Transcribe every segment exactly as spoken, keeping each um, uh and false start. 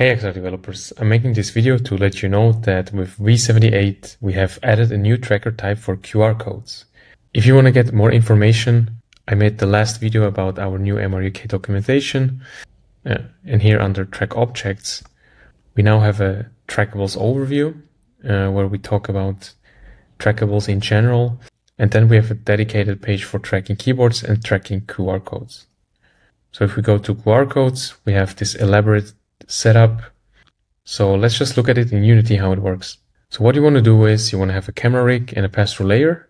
Hey X R developers, I'm making this video to let you know that with V seventy-eight we have added a new tracker type for Q R codes. If you want to get more information, I made the last video about our new M R U K documentation, uh, and here under track objects we now have a trackables overview uh, where we talk about trackables in general, and then we have a dedicated page for tracking keyboards and tracking Q R codes. So if we go to Q R codes, we have this elaborate setup. So let's just look at it in Unity how it works. So what you want to do is you want to have a camera rig and a pass-through layer.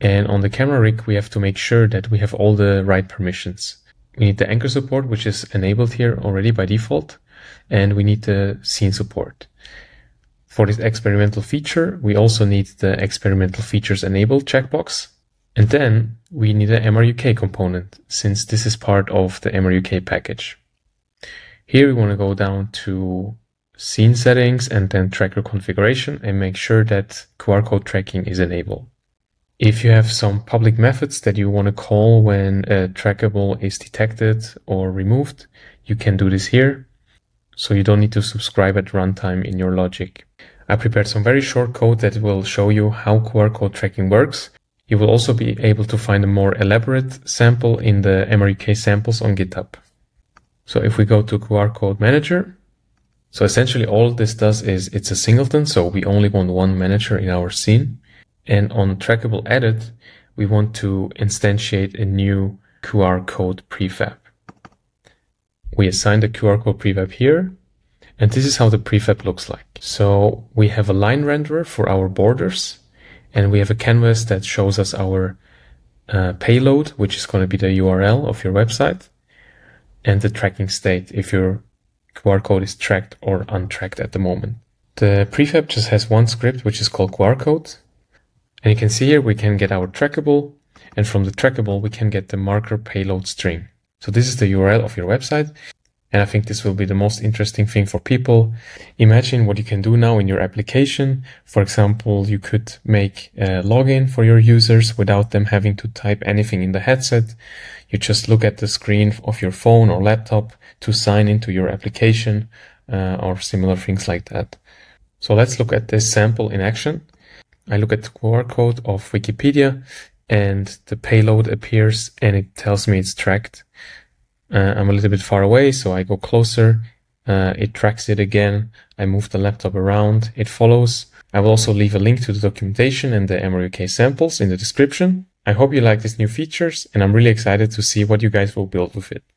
And on the camera rig, we have to make sure that we have all the right permissions. We need the anchor support, which is enabled here already by default. And we need the scene support. For this experimental feature, we also need the experimental features enabled checkbox. And then we need an M R U K component, since this is part of the M R U K package. Here we want to go down to scene settings and then tracker configuration and make sure that Q R code tracking is enabled. If you have some public methods that you want to call when a trackable is detected or removed, you can do this here. So you don't need to subscribe at runtime in your logic. I prepared some very short code that will show you how Q R code tracking works. You will also be able to find a more elaborate sample in the M R U K samples on GitHub. So if we go to Q R code manager, so essentially all this does is it's a singleton, so we only want one manager in our scene. And on trackable edit, we want to instantiate a new Q R code prefab. We assign the Q R code prefab here, and this is how the prefab looks like. So we have a line renderer for our borders. And we have a canvas that shows us our uh, payload, which is going to be the U R L of your website, and the tracking state if your Q R code is tracked or untracked at the moment. The prefab just has one script, which is called Q R code. And you can see here we can get our trackable, and from the trackable we can get the marker payload string. So this is the U R L of your website. And I think this will be the most interesting thing for people. Imagine what you can do now in your application. For example, you could make a login for your users without them having to type anything in the headset. You just look at the screen of your phone or laptop to sign into your application uh, or similar things like that. So let's look at this sample in action. I look at the Q R code of Wikipedia and the payload appears and it tells me it's tracked. Uh, I'm a little bit far away, so I go closer, uh, it tracks it again, I move the laptop around, it follows. I will also leave a link to the documentation and the M R U K samples in the description. I hope you like these new features, and I'm really excited to see what you guys will build with it.